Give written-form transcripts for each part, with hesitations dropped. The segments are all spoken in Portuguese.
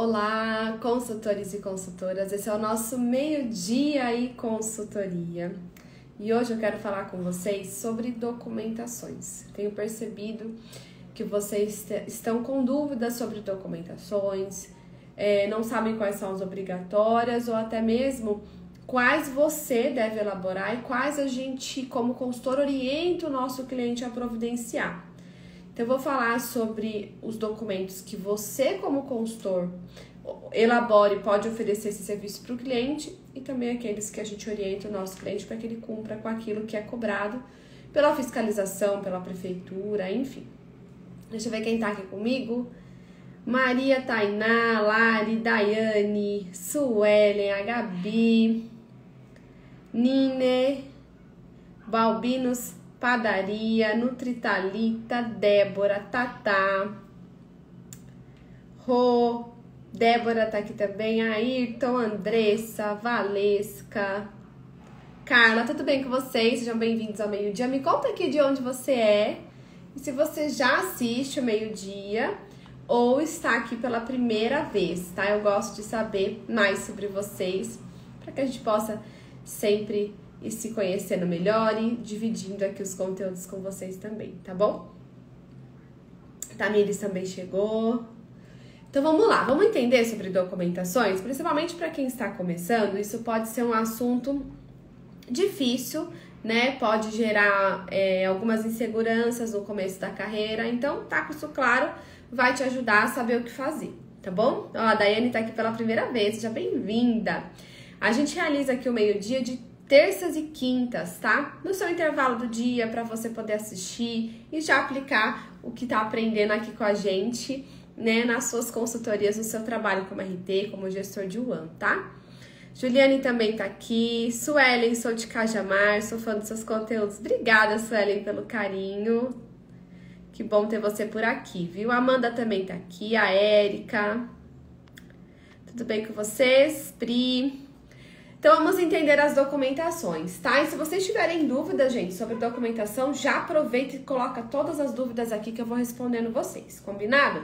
Olá, consultores e consultoras, esse é o nosso meio-dia e consultoria. E hoje eu quero falar com vocês sobre documentações. Tenho percebido que vocês estão com dúvidas sobre documentações, não sabem quais são as obrigatórias ou até mesmo quais você deve elaborar e quais a gente, como consultor, orienta o nosso cliente a providenciar. Então, eu vou falar sobre os documentos que você, como consultor, elabora e pode oferecer esse serviço para o cliente e também aqueles que a gente orienta o nosso cliente para que ele cumpra com aquilo que é cobrado pela fiscalização, pela prefeitura, enfim. Deixa eu ver quem está aqui comigo. Maria Tainá, Lari, Daiane, Suelen, a Gabi, Nine, Balbinos, Padaria, Nutritalita, Débora, Tatá, Rô, Débora tá aqui também, Ayrton, Andressa, Valesca, Carla, tudo bem com vocês? Sejam bem-vindos ao meio-dia. Me conta aqui de onde você é e se você já assiste o meio-dia ou está aqui pela primeira vez, tá? Eu gosto de saber mais sobre vocês para que a gente possa sempre e se conhecendo melhor e dividindo aqui os conteúdos com vocês também, tá bom? Tamires também chegou. Então vamos lá, vamos entender sobre documentações, principalmente para quem está começando. Isso pode ser um assunto difícil, né? Pode gerar algumas inseguranças no começo da carreira. Então, tá com isso claro, vai te ajudar a saber o que fazer, tá bom? Ó, a Daiane tá aqui pela primeira vez, seja bem-vinda. A gente realiza aqui o meio-dia de terças e quintas, tá? No seu intervalo do dia, para você poder assistir e já aplicar o que tá aprendendo aqui com a gente, né? Nas suas consultorias, no seu trabalho como RT, como gestor de UAN, tá? Juliane também tá aqui. Suelen, sou de Cajamar, sou fã dos seus conteúdos. Obrigada, Suelen, pelo carinho. Que bom ter você por aqui, viu? A Amanda também tá aqui, a Érica. Tudo bem com vocês? Pri... Então, vamos entender as documentações, tá? E se vocês tiverem dúvidas, gente, sobre documentação, já aproveita e coloca todas as dúvidas aqui que eu vou respondendo vocês, combinado?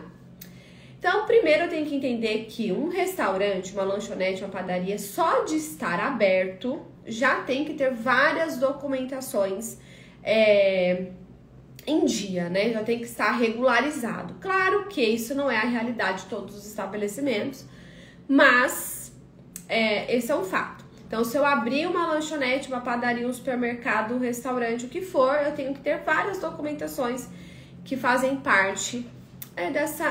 Então, primeiro eu tenho que entender que um restaurante, uma lanchonete, uma padaria, só de estar aberto, já tem que ter várias documentações em dia, né? Já tem que estar regularizado. Claro que isso não é a realidade de todos os estabelecimentos, mas esse é um fato. Então, se eu abrir uma lanchonete, uma padaria, um supermercado, um restaurante, o que for, eu tenho que ter várias documentações que fazem parte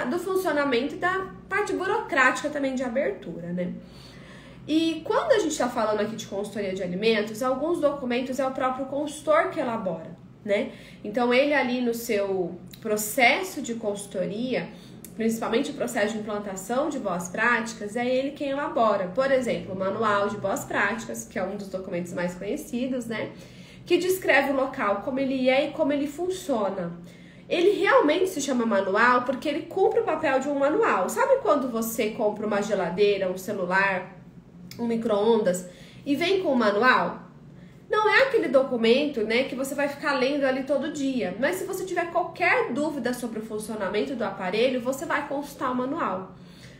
do funcionamento e da parte burocrática também de abertura, né? E quando a gente está falando aqui de consultoria de alimentos, alguns documentos é o próprio consultor que elabora, né? Então, ele ali no seu processo de consultoria, principalmente o processo de implantação de boas práticas, é ele quem elabora. Por exemplo, o Manual de Boas Práticas, que é um dos documentos mais conhecidos, né? Que descreve o local, como ele é e como ele funciona. Ele realmente se chama manual porque ele cumpre o papel de um manual. Sabe quando você compra uma geladeira, um celular, um micro-ondas e vem com o manual? Não é aquele documento, né, que você vai ficar lendo ali todo dia. Mas se você tiver qualquer dúvida sobre o funcionamento do aparelho, você vai consultar o manual.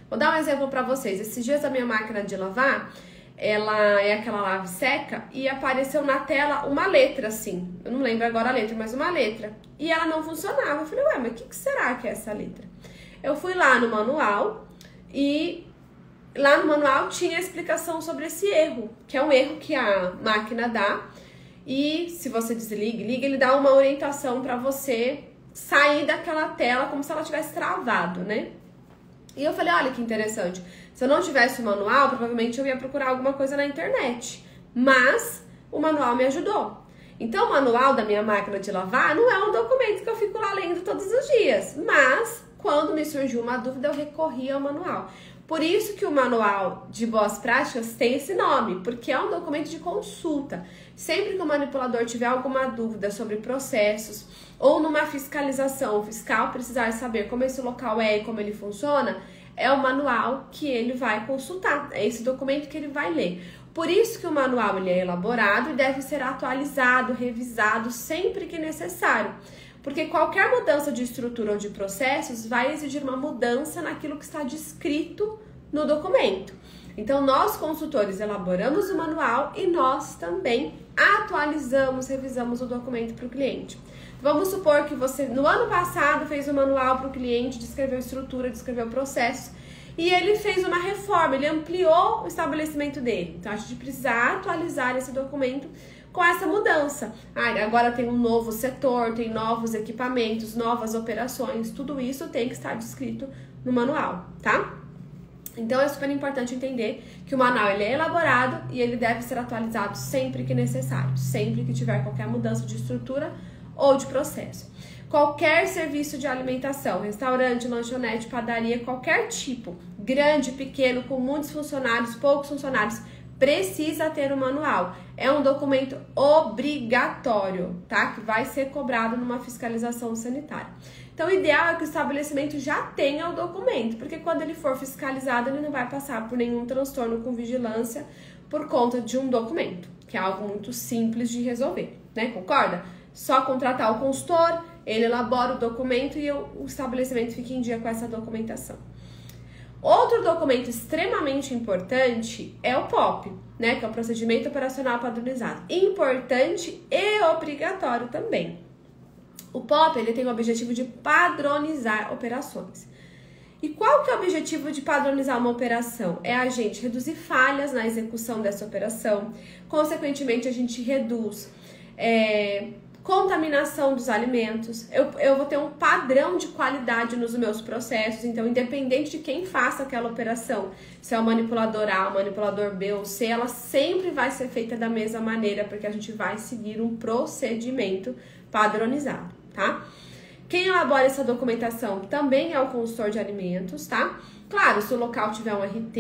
Vou dar um exemplo para vocês. Esses dias a minha máquina de lavar, ela é aquela lave seca, e apareceu na tela uma letra, assim. Eu não lembro agora a letra, mas uma letra. E ela não funcionava. Eu falei, ué, mas o que será que é essa letra? Eu fui lá no manual e... lá no manual tinha a explicação sobre esse erro, que é um erro que a máquina dá. E se você desliga e liga, ele dá uma orientação para você sair daquela tela como se ela tivesse travado, né? E eu falei, olha que interessante. Se eu não tivesse o manual, provavelmente eu ia procurar alguma coisa na internet. Mas o manual me ajudou. Então, o manual da minha máquina de lavar não é um documento que eu fico lá lendo todos os dias. Mas, quando me surgiu uma dúvida, eu recorri ao manual. Por isso que o Manual de Boas Práticas tem esse nome, porque é um documento de consulta. Sempre que o manipulador tiver alguma dúvida sobre processos ou numa fiscalização, o fiscal precisar saber como esse local é e como ele funciona, é o manual que ele vai consultar, é esse documento que ele vai ler. Por isso que o manual ele é elaborado e deve ser atualizado, revisado sempre que necessário. Porque qualquer mudança de estrutura ou de processos vai exigir uma mudança naquilo que está descrito no documento. Então, nós consultores elaboramos o manual e nós também atualizamos, revisamos o documento para o cliente. Vamos supor que você, no ano passado, fez um manual para o cliente, descreveu estrutura, descreveu o processo, e ele fez uma reforma, ele ampliou o estabelecimento dele. Então, a gente precisa atualizar esse documento com essa mudança. Ah, agora tem um novo setor, tem novos equipamentos, novas operações, tudo isso tem que estar descrito no manual, tá? Então, é super importante entender que o manual ele é elaborado e ele deve ser atualizado sempre que necessário, sempre que tiver qualquer mudança de estrutura ou de processo. Qualquer serviço de alimentação, restaurante, lanchonete, padaria, qualquer tipo, grande, pequeno, com muitos funcionários, poucos funcionários, precisa ter um manual. É um documento obrigatório, tá? Que vai ser cobrado numa fiscalização sanitária. Então, o ideal é que o estabelecimento já tenha o documento, porque quando ele for fiscalizado, ele não vai passar por nenhum transtorno com vigilância por conta de um documento, que é algo muito simples de resolver, né? Concorda? Só contratar o consultor, ele elabora o documento e o estabelecimento fica em dia com essa documentação. Outro documento extremamente importante é o POP, né? Que é o Procedimento Operacional Padronizado. Importante e obrigatório também. O POP, ele tem o objetivo de padronizar operações. E qual que é o objetivo de padronizar uma operação? É a gente reduzir falhas na execução dessa operação. Consequentemente, a gente reduz contaminação dos alimentos. Eu vou ter um padrão de qualidade nos meus processos. Então, independente de quem faça aquela operação, se é o manipulador A, o manipulador B ou C, ela sempre vai ser feita da mesma maneira, porque a gente vai seguir um procedimento padronizado, tá? Quem elabora essa documentação também é o consultor de alimentos, tá? Claro, se o local tiver um RT,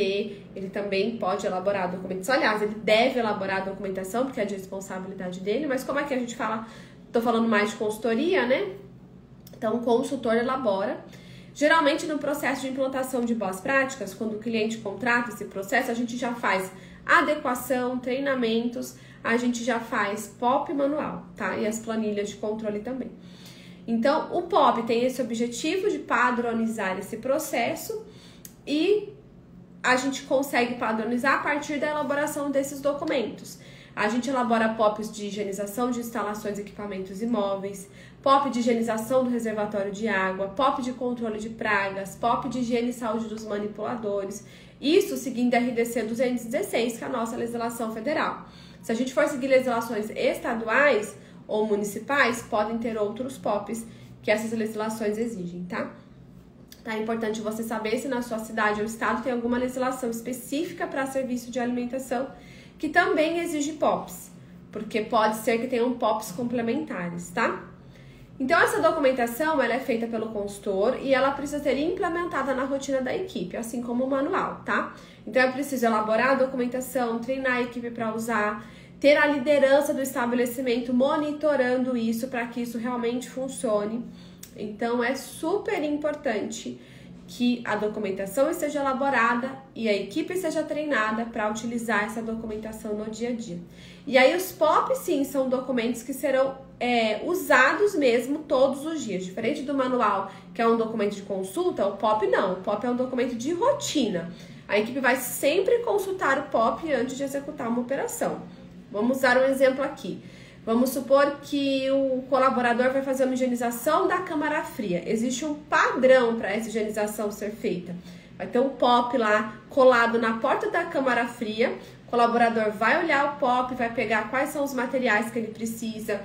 ele também pode elaborar a documentação. Aliás, ele deve elaborar a documentação, porque é de responsabilidade dele, mas como aqui a gente fala, tô falando mais de consultoria, né? Então, o consultor elabora. Geralmente, no processo de implantação de boas práticas, quando o cliente contrata esse processo, a gente já faz adequação, treinamentos, a gente já faz POP manual, tá? E as planilhas de controle também. Então, o POP tem esse objetivo de padronizar esse processo e a gente consegue padronizar a partir da elaboração desses documentos. A gente elabora POPs de higienização de instalações, equipamentos e imóveis, POP de higienização do reservatório de água, POP de controle de pragas, POP de higiene e saúde dos manipuladores, isso seguindo a RDC 216, que é a nossa legislação federal. Se a gente for seguir legislações estaduais ou municipais, podem ter outros POPs que essas legislações exigem, tá? Tá, é importante você saber se na sua cidade ou estado tem alguma legislação específica para serviço de alimentação que também exige POPs, porque pode ser que tenham POPs complementares, tá? Então, essa documentação, ela é feita pelo consultor e ela precisa ser implementada na rotina da equipe, assim como o manual, tá? Então, é preciso elaborar a documentação, treinar a equipe para usar, ter a liderança do estabelecimento monitorando isso para que isso realmente funcione. Então, é super importante que a documentação esteja elaborada e a equipe seja treinada para utilizar essa documentação no dia a dia. E aí, os POP, sim, são documentos que serão usados mesmo todos os dias. Diferente do manual, que é um documento de consulta, o POP não. O POP é um documento de rotina. A equipe vai sempre consultar o POP antes de executar uma operação. Vamos usar um exemplo aqui. Vamos supor que o colaborador vai fazer uma higienização da câmara fria. Existe um padrão para essa higienização ser feita. Vai ter um POP lá colado na porta da câmara fria. O colaborador vai olhar o POP, vai pegar quais são os materiais que ele precisa,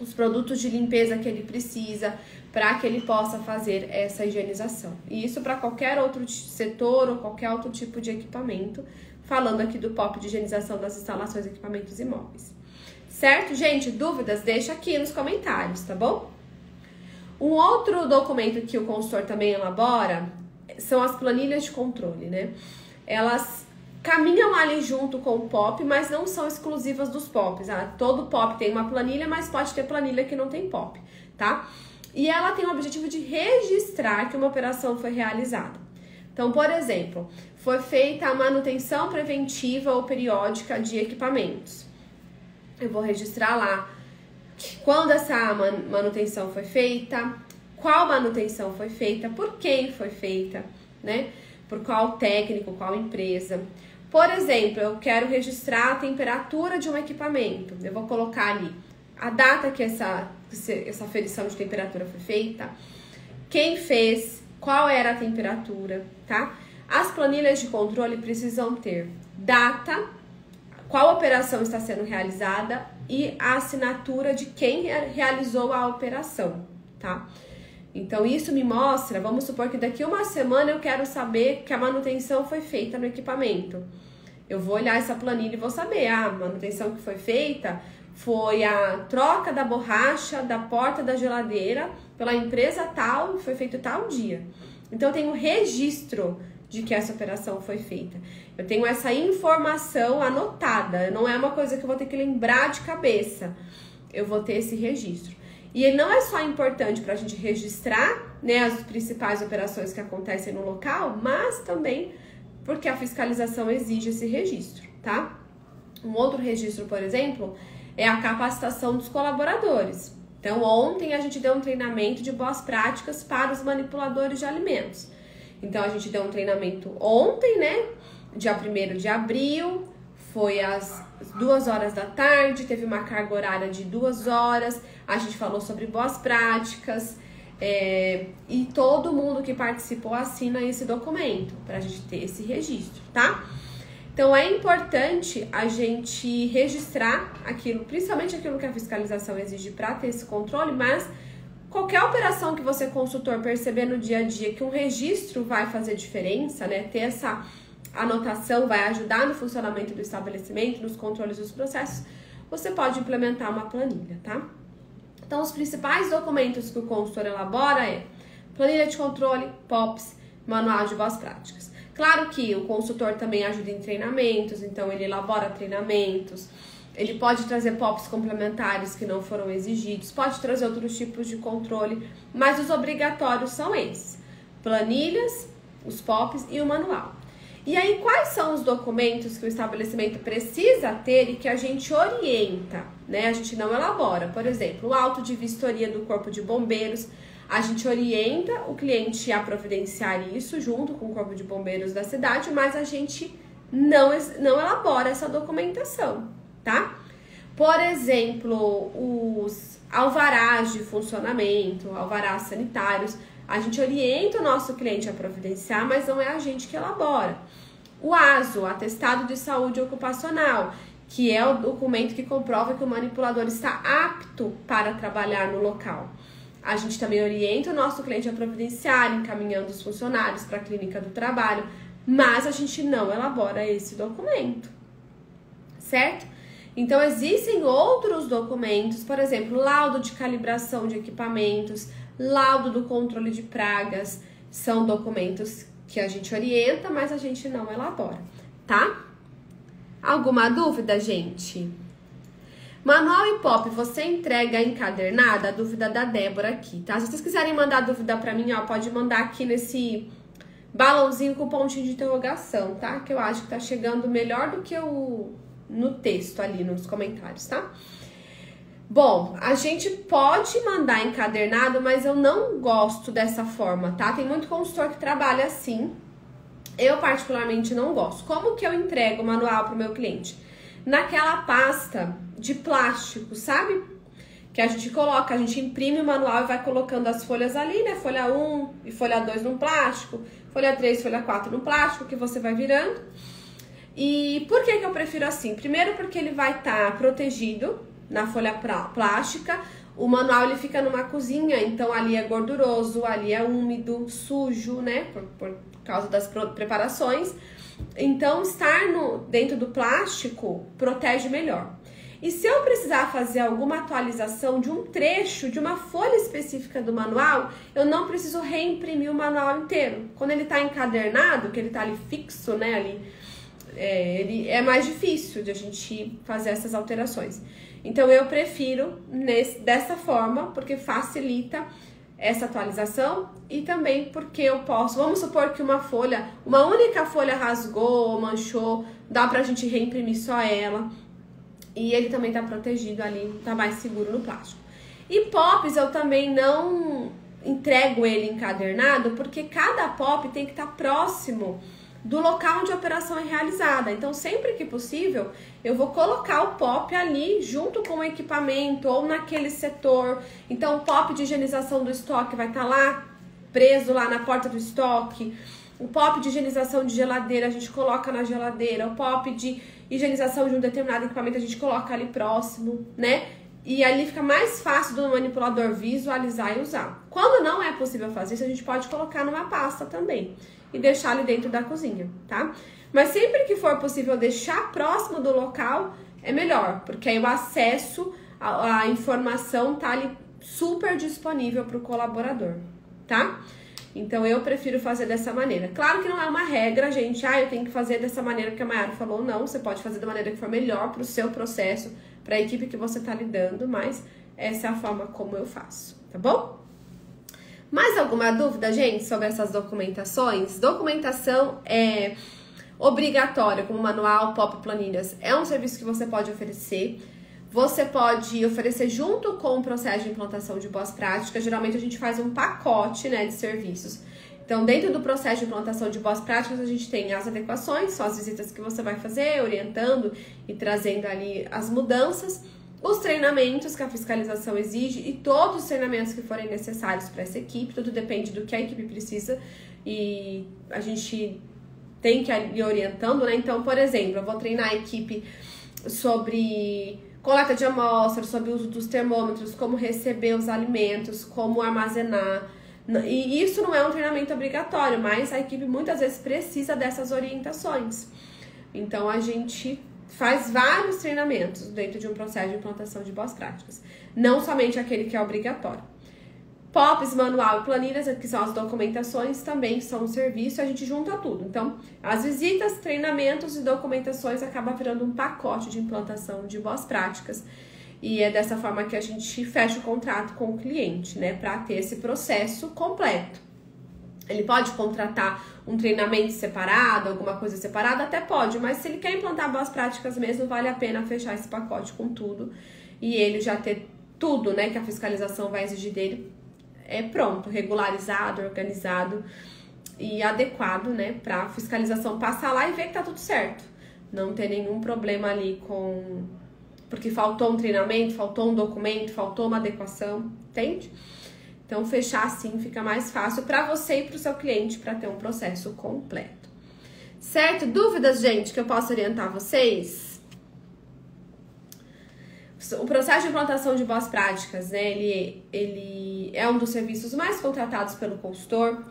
os produtos de limpeza que ele precisa, para que ele possa fazer essa higienização. E isso para qualquer outro setor ou qualquer outro tipo de equipamento. Falando aqui do POP de higienização das instalações, equipamentos e imóveis. Certo, gente? Dúvidas? Deixa aqui nos comentários, tá bom? Um outro documento que o consultor também elabora são as planilhas de controle, né? Elas caminham ali junto com o POP, mas não são exclusivas dos POPs. Ah, todo POP tem uma planilha, mas pode ter planilha que não tem POP, tá? E ela tem o objetivo de registrar que uma operação foi realizada. Então, por exemplo, foi feita a manutenção preventiva ou periódica de equipamentos. Eu vou registrar lá quando essa manutenção foi feita, qual manutenção foi feita, por quem foi feita, né? por qual técnico, qual empresa. Por exemplo, eu quero registrar a temperatura de um equipamento. Eu vou colocar ali a data que essa aferição de temperatura foi feita, quem fez, qual era a temperatura, tá? As planilhas de controle precisam ter data, qual operação está sendo realizada e a assinatura de quem realizou a operação, tá? Então, isso me mostra, vamos supor que daqui uma semana eu quero saber que a manutenção foi feita no equipamento. Eu vou olhar essa planilha e vou saber, a manutenção que foi feita foi a troca da borracha da porta da geladeira pela empresa tal, foi feito tal dia. Então, eu tenho registro de que essa operação foi feita. Eu tenho essa informação anotada, não é uma coisa que eu vou ter que lembrar de cabeça. Eu vou ter esse registro. E ele não é só importante para a gente registrar, né, as principais operações que acontecem no local, mas também porque a fiscalização exige esse registro, tá? Um outro registro, por exemplo, é a capacitação dos colaboradores. Então, ontem a gente deu um treinamento de boas práticas para os manipuladores de alimentos. Então, a gente deu um treinamento ontem, né, dia 1º de abril, foi às 2 horas da tarde, teve uma carga horária de 2 horas, a gente falou sobre boas práticas, e todo mundo que participou assina esse documento, pra gente ter esse registro, tá? Então, é importante a gente registrar aquilo, principalmente aquilo que a fiscalização exige para ter esse controle, mas qualquer operação que você, consultor, perceber no dia a dia que um registro vai fazer diferença, né, ter essa anotação vai ajudar no funcionamento do estabelecimento, nos controles dos processos, você pode implementar uma planilha, tá? Então, os principais documentos que o consultor elabora é planilha de controle, POPs, manual de boas práticas. Claro que o consultor também ajuda em treinamentos, então ele elabora treinamentos, ele pode trazer POPs complementares que não foram exigidos, pode trazer outros tipos de controle, mas os obrigatórios são esses: planilhas, os POPs e o manual. E aí, quais são os documentos que o estabelecimento precisa ter e que a gente orienta, né? A gente não elabora. Por exemplo, o auto de vistoria do Corpo de Bombeiros, a gente orienta o cliente a providenciar isso junto com o Corpo de Bombeiros da cidade, mas a gente não elabora essa documentação, tá? Por exemplo, os alvarás de funcionamento, alvarás sanitários, a gente orienta o nosso cliente a providenciar, mas não é a gente que elabora. O ASO, Atestado de Saúde Ocupacional, que é o documento que comprova que o manipulador está apto para trabalhar no local. A gente também orienta o nosso cliente a providenciar, encaminhando os funcionários para a clínica do trabalho, mas a gente não elabora esse documento, certo? Então, existem outros documentos, por exemplo, laudo de calibração de equipamentos, laudo do controle de pragas, são documentos que a gente orienta, mas a gente não elabora, tá? Alguma dúvida, gente? Manual e POP, você entrega encadernada? A dúvida da Débora aqui, tá? Se vocês quiserem mandar dúvida pra mim, ó, pode mandar aqui nesse balãozinho com pontinho de interrogação, tá? Que eu acho que tá chegando melhor do que no texto ali, nos comentários, tá? Bom, a gente pode mandar encadernado, mas eu não gosto dessa forma, tá? Tem muito consultor que trabalha assim. Eu, particularmente, não gosto. Como que eu entrego o manual pro meu cliente? Naquela pasta de plástico, sabe? Que a gente coloca, a gente imprime o manual e vai colocando as folhas ali, né? Folha 1 e folha 2 no plástico, folha 3, folha 4 no plástico, que você vai virando. E por que eu prefiro assim? Primeiro porque ele vai estar protegido na folha plástica. O manual, ele fica numa cozinha, então ali é gorduroso, ali é úmido, sujo, né, por causa das preparações. Então, estar dentro do plástico protege melhor. E se eu precisar fazer alguma atualização de um trecho, de uma folha específica do manual, eu não preciso reimprimir o manual inteiro. Quando ele tá encadernado, que ele tá ali fixo, né, ele é mais difícil de a gente fazer essas alterações. Então, eu prefiro dessa forma, porque facilita essa atualização e também porque eu posso... Vamos supor que uma única folha rasgou, manchou, dá pra gente reimprimir só ela. E ele também tá protegido ali, tá mais seguro no plástico. E POPs eu também não entrego ele encadernado, porque cada POP tem que estar próximo do local onde a operação é realizada. Então, sempre que possível, eu vou colocar o POP ali junto com o equipamento ou naquele setor. Então, o POP de higienização do estoque vai estar lá, preso lá na porta do estoque. O POP de higienização de geladeira, a gente coloca na geladeira. O POP de higienização de um determinado equipamento, a gente coloca ali próximo, né? E ali fica mais fácil do manipulador visualizar e usar. Quando não é possível fazer isso, a gente pode colocar numa pasta também e deixar ali dentro da cozinha, tá? Mas sempre que for possível deixar próximo do local, é melhor, porque aí o acesso à informação tá ali super disponível para o colaborador, tá? Então, eu prefiro fazer dessa maneira. Claro que não é uma regra, gente. Ah, eu tenho que fazer dessa maneira que a Mayara falou. Não, você pode fazer da maneira que for melhor para o seu processo, para a equipe que você está lidando, mas essa é a forma como eu faço, tá bom? Mais alguma dúvida, gente, sobre essas documentações? Documentação é obrigatória, como manual, POP, planilhas. É um serviço que você pode oferecer. Você pode oferecer junto com o processo de implantação de boas práticas. Geralmente a gente faz um pacote, né, de serviços. Então, dentro do processo de implantação de boas práticas, a gente tem as adequações, são as visitas que você vai fazer, orientando e trazendo ali as mudanças. Os treinamentos que a fiscalização exige e todos os treinamentos que forem necessários para essa equipe, tudo depende do que a equipe precisa e a gente tem que ir orientando, né? Então, por exemplo, eu vou treinar a equipe sobre coleta de amostras, sobre o uso dos termômetros, como receber os alimentos, como armazenar. E isso não é um treinamento obrigatório, mas a equipe muitas vezes precisa dessas orientações. Então, a gente faz vários treinamentos dentro de um processo de implantação de boas práticas. Não somente aquele que é obrigatório. POPs, manual e planilhas, que são as documentações, também são um serviço, a gente junta tudo. Então, as visitas, treinamentos e documentações acaba virando um pacote de implantação de boas práticas. E é dessa forma que a gente fecha o contrato com o cliente, né? Para ter esse processo completo. Ele pode contratar um treinamento separado, alguma coisa separada, até pode, mas se ele quer implantar boas práticas mesmo, vale a pena fechar esse pacote com tudo e ele já ter tudo, né, que a fiscalização vai exigir dele, é pronto, regularizado, organizado e adequado, né, para a fiscalização passar lá e ver que tá tudo certo. Não ter nenhum problema ali com... porque faltou um treinamento, faltou um documento, faltou uma adequação, entende? Então, fechar assim fica mais fácil para você e para o seu cliente, para ter um processo completo. Certo? Dúvidas, gente, que eu posso orientar vocês? O processo de implantação de boas práticas, né? Ele é um dos serviços mais contratados pelo consultor.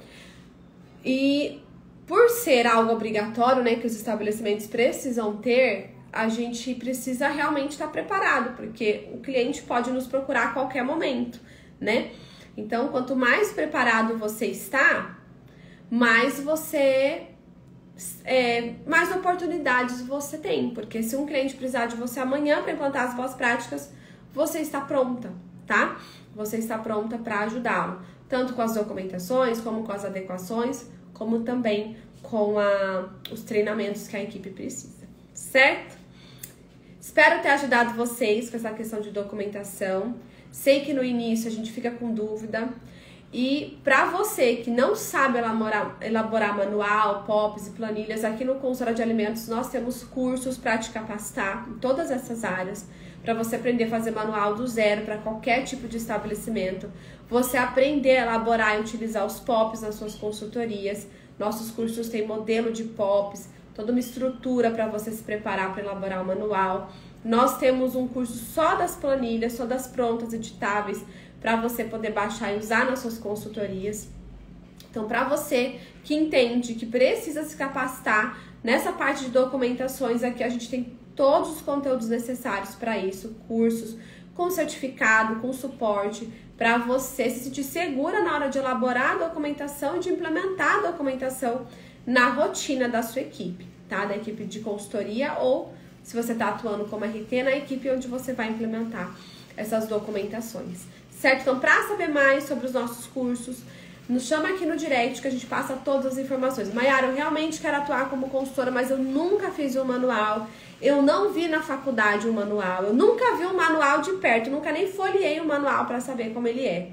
E por ser algo obrigatório, né, que os estabelecimentos precisam ter, a gente precisa realmente estar preparado, porque o cliente pode nos procurar a qualquer momento, né? Então, quanto mais preparado você está, mais oportunidades você tem. Porque se um cliente precisar de você amanhã para implantar as boas práticas, você está pronta, tá? Você está pronta para ajudá-lo. Tanto com as documentações, como com as adequações, como também com os treinamentos que a equipe precisa, certo? Espero ter ajudado vocês com essa questão de documentação. Sei que no início a gente fica com dúvida. E para você que não sabe elaborar manual, POPs e planilhas, aqui no Consultora de Alimentos nós temos cursos para te capacitar em todas essas áreas, para você aprender a fazer manual do zero para qualquer tipo de estabelecimento, você aprender a elaborar e utilizar os POPs nas suas consultorias. Nossos cursos têm modelo de POPs, toda uma estrutura para você se preparar para elaborar o manual. Nós temos um curso só das planilhas, só das prontas editáveis, para você poder baixar e usar nas suas consultorias. Então, para você que entende, que precisa se capacitar nessa parte de documentações, aqui a gente tem todos os conteúdos necessários para isso, cursos com certificado, com suporte, para você se sentir segura na hora de elaborar a documentação e de implementar a documentação na rotina da sua equipe, tá? Da equipe de consultoria ou, se você está atuando como RT, na equipe onde você vai implementar essas documentações, certo? Então, para saber mais sobre os nossos cursos, nos chama aqui no direct que a gente passa todas as informações. Mayara, eu realmente quero atuar como consultora, mas eu nunca fiz um manual, eu não vi na faculdade um manual, eu nunca vi um manual de perto, eu nunca nem folheei um manual para saber como ele é.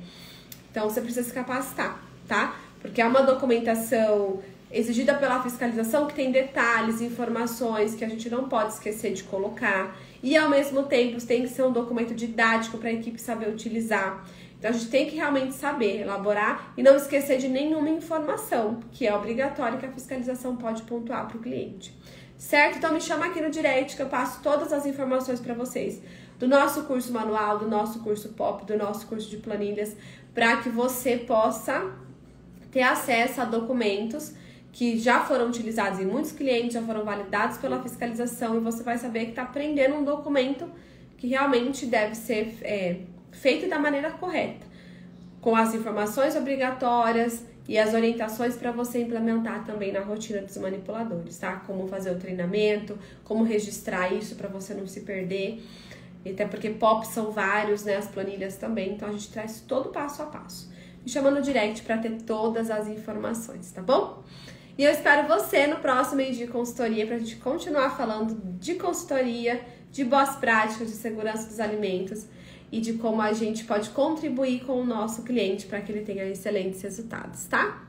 Então, você precisa se capacitar, tá? Porque é uma documentação exigida pela fiscalização que tem detalhes, informações que a gente não pode esquecer de colocar. E, ao mesmo tempo, tem que ser um documento didático para a equipe saber utilizar. Então, a gente tem que realmente saber elaborar e não esquecer de nenhuma informação que é obrigatória que a fiscalização pode pontuar para o cliente. Certo? Então, me chama aqui no direct que eu passo todas as informações para vocês do nosso curso manual, do nosso curso POP, do nosso curso de planilhas, para que você possa ter acesso a documentos que já foram utilizados em muitos clientes, já foram validados pela fiscalização, e você vai saber que está prendendo um documento que realmente deve ser feito da maneira correta, com as informações obrigatórias e as orientações para você implementar também na rotina dos manipuladores, tá? Como fazer o treinamento, como registrar isso para você não se perder, até porque POP são vários, né? As planilhas também, então a gente traz todo passo a passo. Me chama no direct para ter todas as informações, tá bom? E eu espero você no próximo Meio Dia de Consultoria para a gente continuar falando de consultoria, de boas práticas, de segurança dos alimentos e de como a gente pode contribuir com o nosso cliente para que ele tenha excelentes resultados, tá?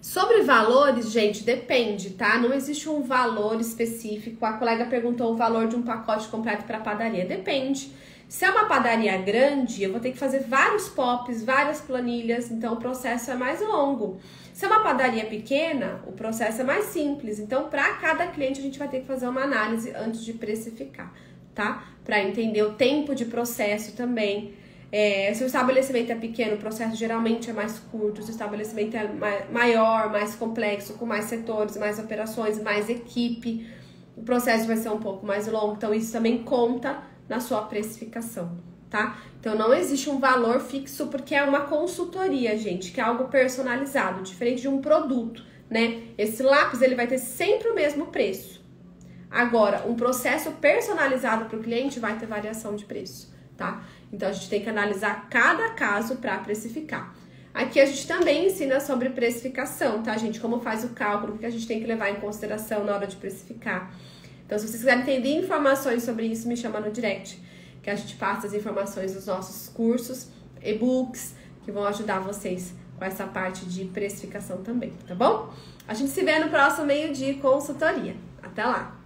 Sobre valores, gente, depende, tá? Não existe um valor específico. A colega perguntou o valor de um pacote comprado para a padaria. Depende. Se é uma padaria grande, eu vou ter que fazer vários POPs, várias planilhas, então o processo é mais longo. Se é uma padaria pequena, o processo é mais simples. Então, para cada cliente, a gente vai ter que fazer uma análise antes de precificar, tá? Para entender o tempo de processo também. Se o estabelecimento é pequeno, o processo geralmente é mais curto. Se o estabelecimento é maior, mais complexo, com mais setores, mais operações, mais equipe, o processo vai ser um pouco mais longo. Então, isso também conta na sua precificação, tá? Então, não existe um valor fixo, porque é uma consultoria, gente, que é algo personalizado, diferente de um produto, né? Esse lápis, ele vai ter sempre o mesmo preço. Agora, um processo personalizado para o cliente vai ter variação de preço, tá? Então, a gente tem que analisar cada caso para precificar. Aqui a gente também ensina sobre precificação, tá, gente? Como faz o cálculo, que a gente tem que levar em consideração na hora de precificar. Então, se vocês quiserem entender informações sobre isso, me chama no direct, que a gente passa as informações dos nossos cursos, e-books, que vão ajudar vocês com essa parte de precificação também, tá bom? A gente se vê no próximo Meio Dia Consultoria. Até lá!